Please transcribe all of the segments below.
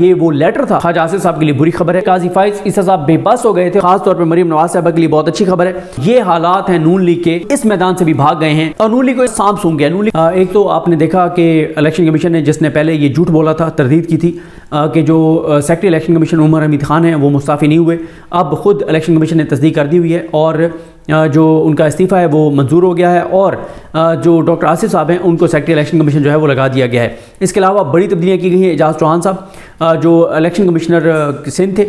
ये वो लेटर था। ख्वाजा आसिफ साहब के लिए बुरी खबर है, काजी फाइज इससे साहब बेबस हो गए थे, खासतौर पर मरीम नवाज साहब के लिए बहुत अच्छी खबर है। ये हालात हैं नून लीग के, इस मैदान से भी भाग गए हैं और नून लीग को सांप सूंघ गया। नून लीग एक तो आपने देखा कि इलेक्शन कमीशन ने, जिसने पहले ये झूठ बोला था, तरदीद की थी कि जो secretary election commission Umar Ahmad Khan है वो मुस्ताफ़ी नहीं हुए, अब खुद इलेक्शन कमीशन ने तस्दीक कर दी हुई है और जो उनका इस्तीफ़ा है वो मंजूर हो गया है और जो डॉक्टर आसिफ साहब हैं उनको सेक्रेटरी इलेक्शन कमीशन जो है वो लगा दिया गया है। इसके अलावा बड़ी तब्दीलियाँ की गई हैं, एजाज चौहान साहब जो इलेक्शन कमिश्नर सिंध थे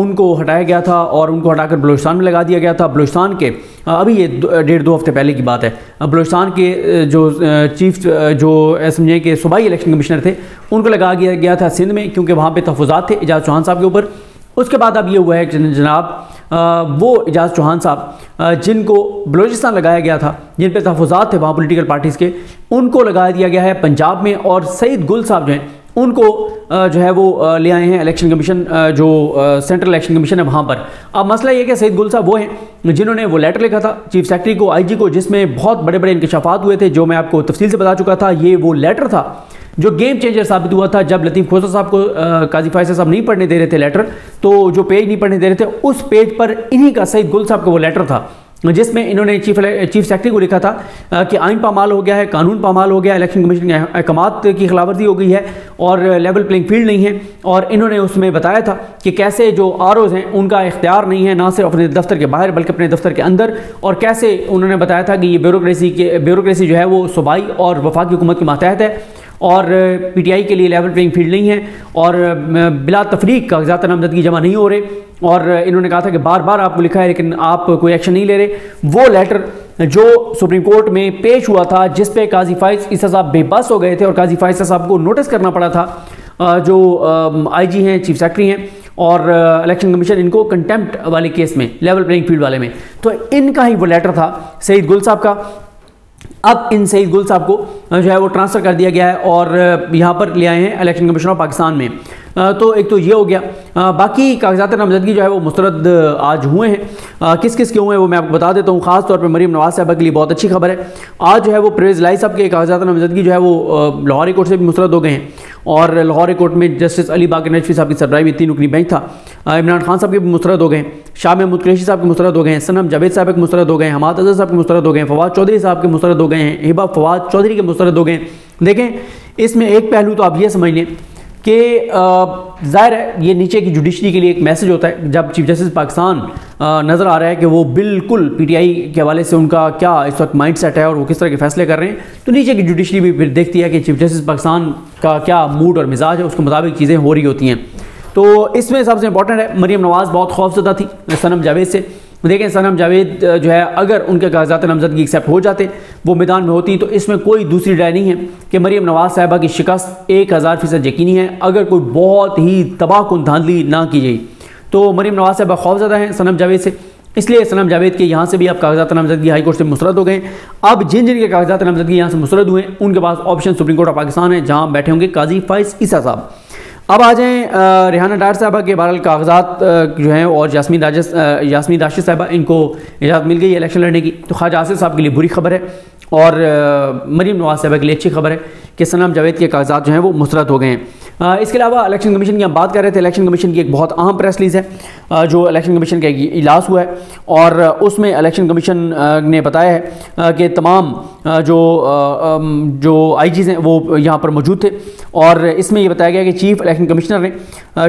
उनको हटाया गया था और उनको हटाकर बलूचिस्तान में लगा दिया गया था। बलूचिस्तान के अभी ये डेढ़ दो हफ्ते पहले की बात है, बलूचिस्तान के जो चीफ जो समझें कि सूबाई इलेक्शन कमिश्नर थे उनको लगा दिया गया था सिंध में, क्योंकि वहाँ पर तहफ़ुज़ात थे एजाज चौहान साहब के ऊपर। उसके बाद अब ये हुआ है कि जनाब वो एजाज चौहान साहब जिनको बलूचिस्तान लगाया गया था, जिन पे तहफ़ुज़ात थे वहाँ पॉलिटिकल पार्टीज़ के, उनको लगा दिया गया है पंजाब में और सईद गुल साहब जो हैं उनको जो है वो ले आए हैं इलेक्शन कमीशन, जो सेंट्रल इलेक्शन कमीशन है वहाँ पर। अब मसला ये कि सईद गुल साहब वो हैं जिन्होंने वो लेटर लिखा था चीफ सेक्रेटरी को, आईजी को, जिसमें बहुत बड़े बड़े इंकशाफात हुए थे जो मैं आपको तफसील से बता चुका था। ये वो लेटर था जो गेम चेंजर साबित हुआ था, जब लतीफ़ खोजा साहब को काजी फाइज साहब नहीं पढ़ने दे रहे थे लेटर, तो जो पेज नहीं पढ़ने दे रहे थे उस पेज पर इन्हीं का सईद गुल साहब का वो लेटर था जिसमें इन्होंने चीफ सेक्रेटरी को लिखा था कि आइन पामाल हो गया है, कानून पामाल हो गया है, इलेक्शन कमीशन के अहकामात की खिलाफवर्जी हो गई है और लेवल प्लेइंग फील्ड नहीं है। और इन्होंने उसमें बताया था कि कैसे जो आरओज़ हैं उनका इख्तियार नहीं है, ना सिर्फ अपने दफ्तर के बाहर बल्कि अपने दफ्तर के अंदर, और कैसे उन्होंने बताया था कि ये ब्यूरोक्रेसी जो है वो सूबाई और वफाकी हुकूमत के मातहत है और पीटीआई के लिए लेवल प्लेइंग फील्ड नहीं है और बिला तफरीक कागजात नामजदगी जमा नहीं हो रहे। और इन्होंने कहा था कि बार बार आपको लिखा है लेकिन आप कोई एक्शन नहीं ले रहे। वो लेटर जो सुप्रीम कोर्ट में पेश हुआ था, जिस पे काजी फाइज ईसा साहब बेबस हो गए थे और काजी फाइज साहब को नोटिस करना पड़ा था, जो आईजी हैं, चीफ सेक्रेटरी हैं और इलेक्शन कमीशन, इनको कंटेम्प्ट वाले केस में, लेवल प्लेइंग फील्ड वाले में, तो इनका ही वो लेटर था सईद गुल साहब का। अब इन सईद गुल साहब को जो है वो ट्रांसफ़र कर दिया गया है और यहाँ पर ले आए हैं इलेक्शन कमीशन ऑफ पाकिस्तान में। तो एक तो ये हो गया, बाकी कागजात नामजदगी जो है वो मुस्तरद आज हुए हैं। किस किस के हुए हैं वो मैं आपको बता देता हूँ। ख़ास तौर पर मरीम नवाज साहब के लिए बहुत अच्छी खबर है, आज जो है वो परवेज़ लाही साहब के कागजात नामजदगी जो है वो लाहौरी कोर्ट से भी मुस्तरद हो गए हैं और लाहौरी कोर्ट में जस्टिस अली बा नचवी साहब की सरबराही में 3 रुकनी बेंच था। इमरान खान साहब के भी मुस्तरद हो गए हैं, शाह महमूद कुरैशी साहब के मुस्तरद हो गए हैं, सनम जावेद साहब के मुस्तरद हो गए हैं, हम्माद अजहर साहब के मुस्तरद हो गए हैं, फवाद चौधरी साहब के मुस्तरद हो गए हैं, हिबा फवाद चौधरी के मुस्तरद हो गए हैं। देखें इसमें एक पहलू तो आप ये समझ लें कि ज़ाहिर है ये नीचे की जुडिशरी के लिए एक मैसेज होता है, जब चीफ जस्टिस पाकिस्तान नज़र आ रहा है कि वो बिल्कुल पीटीआई के हवाले से उनका क्या इस वक्त माइंड सेट है और वो किस तरह के फैसले कर रहे हैं, तो नीचे की जुडिशरी भी फिर देखती है कि चीफ जस्टिस पाकिस्तान का क्या मूड और मिजाज है, उसके मुताबिक चीज़ें हो रही होती हैं। तो इसमें सबसे इंपॉर्टेंट है मरीम नवाज़ बहुत खौफजदा थी सनम जावेद से। देखें सनम जावेद जो है अगर उनके कागजात नामजदगी एक्सेप्ट हो जाते, वो मैदान में होती, तो इसमें कोई दूसरी राय नहीं है कि मरीम नवाज साहिबा की शिकस्त 1000% यकीनी है, अगर कोई बहुत ही तबाहकुन धांधली ना की जाए। तो मरीम नवाज साहिबा खौफजदा हैं सनम जावेद से, इसलिए सनम जावेद के यहाँ से भी अब कागजात नामजदगी हाईकोर्ट से मुस्तरद हो गए। अब जिन जिन के कागजात नामजदगी यहाँ से मुस्तरद हुए उनके पास option supreme court of Pakistan है, जहाँ बैठे होंगे काजी फाइज ईसा साहब। अब आ जाएँ रिहाना डार साहबा के बहरहाल कागजात जो हैं और यास्मी दाशी साहबा, इनको इजाज़त मिल गई है इलेक्शन लड़ने की। तो ख्वाजा आसिफ साहब के लिए बुरी खबर है और मरीम नवाज साहबा के लिए अच्छी खबर है कि सनम जावेद के कागजात जो हैं वो मुस्तरद हो गए हैं। इसके अलावा इलेक्शन कमीशन की हम बात कर रहे थे, इलेक्शन कमीशन की एक बहुत अहम प्रेस रिलीज़ है जो इलेक्शन कमीशन का इजलास हुआ है और उसमें इलेक्शन कमीशन ने बताया है कि तमाम जो आईजीज़ हैं वो यहाँ पर मौजूद थे और इसमें यह बताया गया कि चीफ इलेक्शन कमिश्नर ने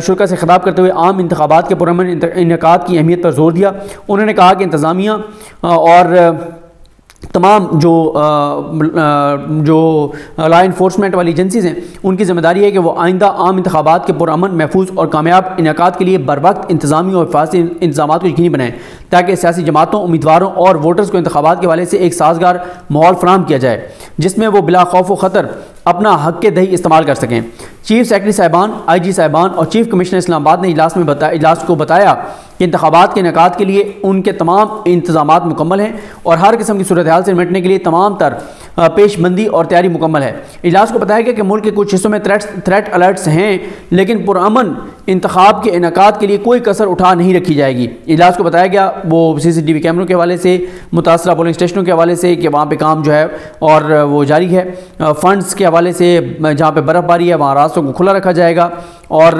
शुरा से खिताब करते हुए आम इंतखाबात के पुरअमन इनेकाद की अहमियत पर जोर दिया। उन्होंने कहा कि इंतज़ामिया और तमाम जो लॉ इन्फोर्समेंट वाली एजेंसीज़ हैं उनकी ज़िम्मेदारी है कि वो आइंदा आम इंतखाबात के पुरअमन, महफूज और कामयाब इनेकाद के लिए बरवक्त इंतज़ामी और हिफाजती इंतज़ामात को यकीनी बनाएँ, ताकि सियासी जमातों, उम्मीदवारों और वोटर्स को इंतखाबात के हवाले से एक साजगार माहौल फराहम किया जाए जिसमें वो बिला खौफ व ख़तर अपना हक के दही इस्तेमाल कर सकें। चीफ सेक्रेटरी साहिबान, आईजी साहिबान और चीफ कमिश्नर इस्लामाबाद ने इजलास को बताया कि इंतखाबात के इनेकाद के लिए उनके तमाम इंतजामात मुकम्मल हैं और हर किस्म की सूरत हाल से निपटने के लिए तमाम तर पेशबंदी और तैयारी मुकम्मल है। इजलास को बताया गया कि मुल्क के कुछ हिस्सों में थ्रेट अलर्ट्स हैं, लेकिन पुरअमन इंतखाब के इनाकात के लिए कोई कसर उठा नहीं रखी जाएगी। इजलास को बताया गया वो CCTV कैमरों के हवाले से, मुतासरा पोलिंग स्टेशनों के हवाले से कि वहाँ पर काम जो है और वो जारी है, फंड्स के हवाले से जहाँ पर बर्फबारी है वहाँ रास्तों को खुला रखा जाएगा, और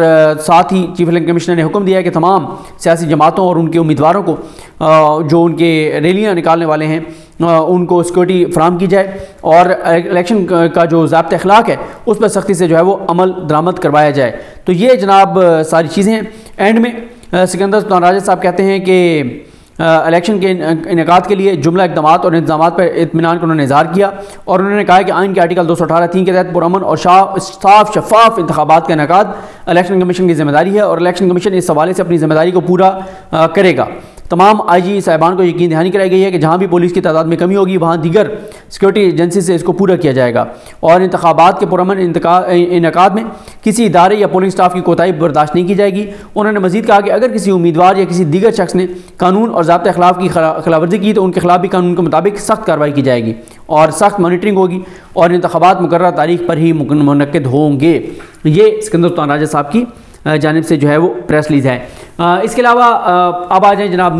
साथ ही चीफ इलेक्शन कमिश्नर ने हुक्म दिया है कि तमाम सियासी जमातों और उनके उम्मीदवारों को जो उनके रैलियाँ निकालने वाले हैं उनको सिक्योरिटी फराहम की जाए, और इलेक्शन का जो ज़ाब्ता अखलाक है उस पर सख्ती से जो है वो अमल दरामद करवाया जाए। तो ये जनाब सारी चीज़ें हैं। एंड में सिकंदर राजा साहब कहते हैं कि इलेक्शन के इनेकाद के लिए जुमला इक़दामात और इंतजाम पर इत्मीनान का उन्होंने इज़हार किया, और उन्होंने कहा कि आइन के आर्टिकल 218(3) के तहत पुरअमन और साफ शफाफ इंतखाबात का इनेकाद इलेक्शन कमीशन की ज़िम्मेदारी है, और इलेक्शन कमीशन इस हवाले से अपनी ज़िम्मेदारी को पूरा करेगा। तमाम IG साहिबान को यकीन दहानी कराई गई है कि जहाँ भी पुलिस की तादाद में कमी होगी वहाँ दीगर सिक्योरिटी एजेंसी से इसको पूरा किया जाएगा, और इंतखाबात के पुरअमन इनेकाद में किसी इदारे या पोलिंग स्टाफ की कोताही बर्दाश्त नहीं की जाएगी। उन्होंने मजीद कहा कि अगर किसी उम्मीदवार या किसी दीगर शख्स ने कानून और ज़ाब्ते अख़लाक़ की खिलाफवर्जी की तो उनके खिलाफ भी कानून के मुताबिक सख्त कार्रवाई की जाएगी और सख्त मॉनिटरिंग होगी, और इंतखाबात मुकर्रर तारीख पर ही मुनक्किद होंगे। ये सिकंदर राजा साहब की जानिब से जो है वो प्रेस रिलीज़ है। इसके अलावा अब आ जाए जनाब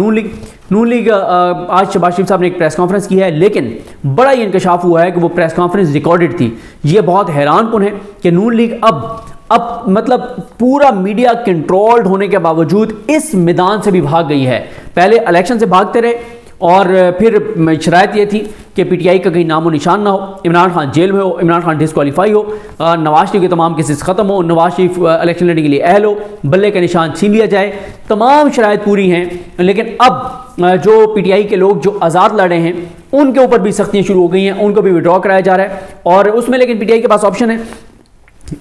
नून लीग। आज शहबाज शरीफ साहब ने एक प्रेस कॉन्फ्रेंस की है, लेकिन बड़ा ये इंकशाफ हुआ है कि वो प्रेस कॉन्फ्रेंस रिकॉर्डेड थी। ये बहुत हैरानकुन है कि नून लीग अब मतलब पूरा मीडिया कंट्रोल्ड होने के बावजूद इस मैदान से भी भाग गई है। पहले इलेक्शन से भागते रहे और फिर शरायत ये थी कि PTI का कहीं नामो निशान ना हो, इमरान खान जेल में हो, इमरान खान डिस्क्वालीफाई हो, नवाज शरीफ के तमाम केसेस ख़त्म हो, नवाज शरीफ इलेक्शन लड़ने के लिए अहल हो, बल्ले का निशान छीन लिया जाए, तमाम शरायत पूरी हैं। लेकिन अब जो PTI के लोग जो आज़ाद लड़े हैं उनके ऊपर भी सख्तियाँ शुरू हो गई हैं, उनको भी विड्रॉ कराया जा रहा है, और उसमें लेकिन PTI के पास ऑप्शन है।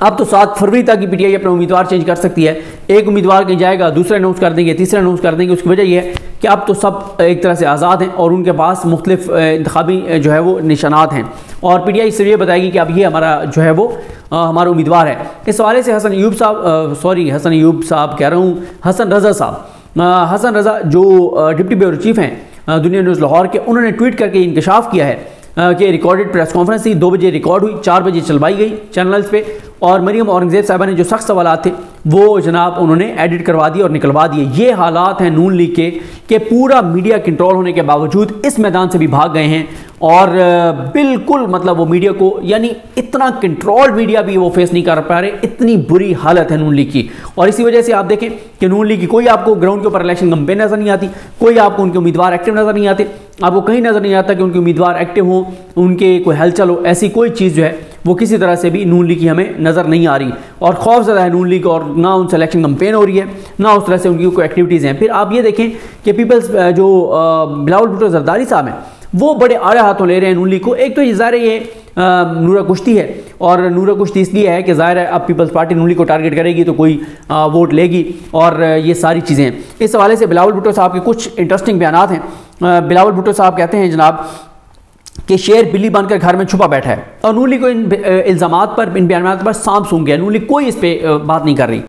अब तो 7 फरवरी तक की PTI अपना उम्मीदवार चेंज कर सकती है। एक उम्मीदवार कहीं जाएगा, दूसरा अनाउंस कर देंगे, तीसरा अनाउंस कर देंगे। उसकी वजह यह है कि अब तो सब एक तरह से आज़ाद हैं और उनके पास मुख्तलिफ इंतखाबी जो है वो निशानात हैं, और PTI इससे ये बताएगी कि अब ये हमारा जो है वो हमारा उम्मीदवार है। इस हवाले से हसन रज़ा जो डिप्टी ब्यूरो चीफ हैं दुनिया न्यूज़ लाहौर के, उन्होंने ट्वीट करके इंकशाफ किया है कि रिकॉर्डेड प्रेस कॉन्फ्रेंस थी, 2 बजे रिकॉर्ड हुई, 4 बजे चलवाई गई चैनल्स पे, और मरियम औरंगज़ेब साहिबा ने जो सख्त सवाल थे वो जनाब उन्होंने एडिट करवा दिए और निकलवा दिए। ये हालात हैं नून लीग के कि पूरा मीडिया कंट्रोल होने के बावजूद इस मैदान से भी भाग गए हैं, और बिल्कुल मतलब वो मीडिया को यानी इतना कंट्रोल्ड मीडिया भी वो फेस नहीं कर पा रहे, इतनी बुरी हालत है नून लीग की। और इसी वजह से आप देखें कि नून लीग की कोई आपको ग्राउंड के ऊपर इलेक्शन कैंपेन नज़र नहीं आती, कोई आपको उनके उम्मीदवार एक्टिव नज़र नहीं आते, आपको कहीं नज़र नहीं आता कि उनके उम्मीदवार एक्टिव हों, उनके कोई हलचल हो, ऐसी कोई चीज़ जो है वो किसी तरह से भी नून लीग की हमें नज़र नहीं आ रही, और खौफ ज़्यादा है नून लीग, और ना उनसे इलेक्शन कैंपेन हो रही है ना उस तरह से उनकी कोई एक्टिविटीज़ हैं। फिर आप ये देखें कि पीपल्स जो बिलावल भुट्टो ज़रदारी साहब हैं वो बड़े आड़े हाथों ले रहे हैं नून लीग को। एक तो ये ज़ाहिर ये नूरा कुश्ती है, और नूरा कुश्ती इसलिए है कि ज़ाहिर है अब पीपल्स पार्टी नून लीग को टारगेट करेगी तो कोई वोट लेगी, और ये सारी चीज़ें। इस हवाले से बिलावल भुट्टो साहब के कुछ इंटरेस्टिंग बयान हैं। बिलावल भुट्टो साहब कहते हैं जनाब कि शेर बिल्ली बनकर घर में छुपा बैठा है, और नून लीग को इन इल्ज़ामात पर, इन बयानात पर सांप सूंघ गया। नून लीग कोई इस पर बात नहीं कर रही।